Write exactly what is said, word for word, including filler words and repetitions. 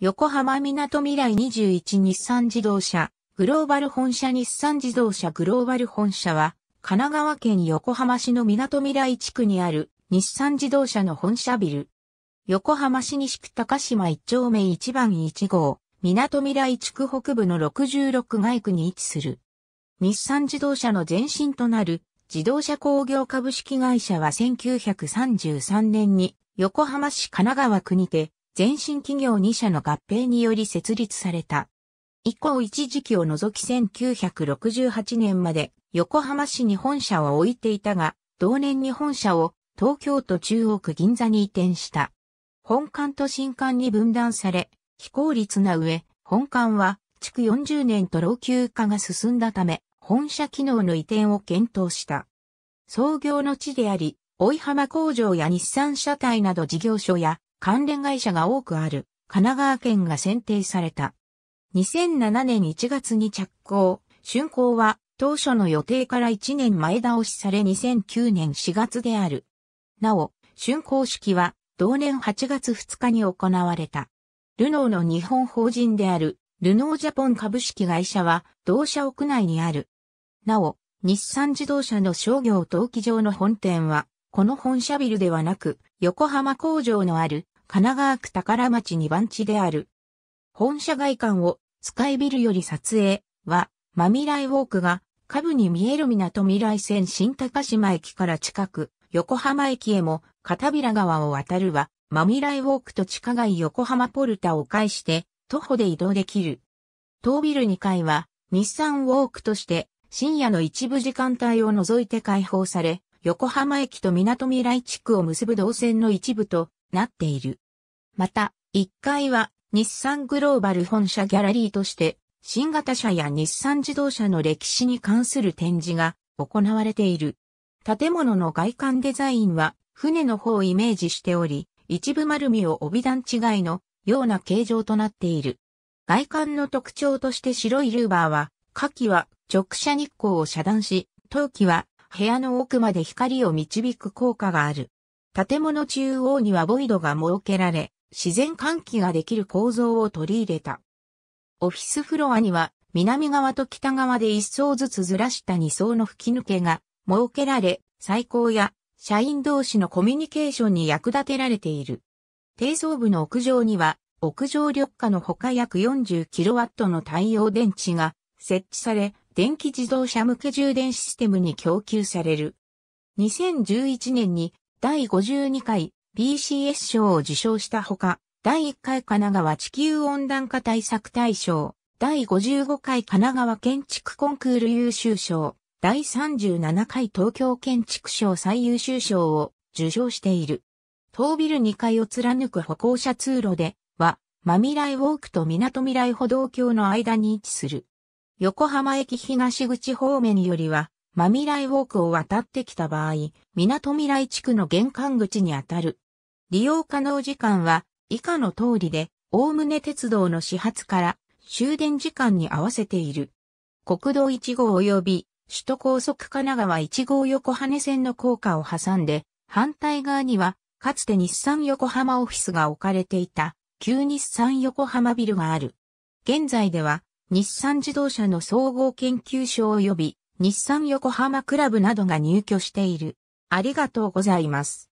横浜みなとみらいにじゅういち日産自動車、グローバル本社日産自動車グローバル本社は、神奈川県横浜市のみなとみらい地区にある日産自動車の本社ビル。横浜市西区高島いっ丁目いち番いち号、みなとみらい地区北部のろくじゅうろく街区に位置する。日産自動車の前身となる自動車工業株式会社はせんきゅうひゃくさんじゅうさん年に横浜市神奈川区にて、前身企業に社の合併により設立された。以降一時期を除きせんきゅうひゃくろくじゅうはち年まで横浜市に本社を置いていたが、同年に本社を東京都中央区銀座に移転した。本館と新館に分断され、非効率な上、本館は築よんじゅう年と老朽化が進んだため、本社機能の移転を検討した。創業の地であり、追浜工場や日産車体など事業所や、関連会社が多くある神奈川県が選定された。にせんなな年いち月に着工、竣工は当初の予定からいち年前倒しされにせんきゅう年し月である。なお、竣工式は同年はち月ふつ日に行われた。ルノーの日本法人であるルノージャポン株式会社は同社屋内にある。なお、日産自動車の商業登記上の本店はこの本社ビルではなく横浜工場のある神奈川区宝町に番地である。本社外観をスカイビルより撮影はマミライウォークが下部に見えるみなとみらい線新高島駅から近く横浜駅へも片平川を渡るはマミライウォークと地下街横浜ポルタを介して徒歩で移動できる。当ビルに階は日産ウォークとして深夜の一部時間帯を除いて開放され横浜駅とみなとみらい地区を結ぶ動線の一部となっている。また、いっ階は日産グローバル本社ギャラリーとして、新型車や日産自動車の歴史に関する展示が行われている。建物の外観デザインは船の方をイメージしており、一部丸みを帯び段違いのような形状となっている。外観の特徴として白いルーバーは、夏季は直射日光を遮断し、冬季は部屋の奥まで光を導く効果がある。建物中央にはボイドが設けられ、自然換気ができる構造を取り入れた。オフィスフロアには南側と北側でいっ層ずつずらしたに層の吹き抜けが設けられ、採光や社員同士のコミュニケーションに役立てられている。低層部の屋上には屋上緑化のほか約 よんじゅうキロワット の太陽電池が設置され、電気自動車向け充電システムに供給される。にせんじゅういち年に第ごじゅうに回 ビーシーエス 賞を受賞したほか、第いっ回神奈川地球温暖化対策大賞、第ごじゅうご回神奈川建築コンクール優秀賞、第さんじゅうなな回東京建築賞最優秀賞を受賞している。当ビルに階を貫く歩行者通路では、真未来ウォークとみなとみらい歩道橋の間に位置する。横浜駅東口方面よりは、真未来ウォークを渡ってきた場合、みなとみらい地区の玄関口にあたる。利用可能時間は以下の通りで、おおむね鉄道の始発から終電時間に合わせている。国道いち号及び首都高速神奈川いち号横羽線の高架を挟んで、反対側には、かつて日産横浜オフィスが置かれていた、旧日産横浜ビルがある。現在では、日産自動車の総合研究所及び日産横浜クラブなどが入居している。ありがとうございます。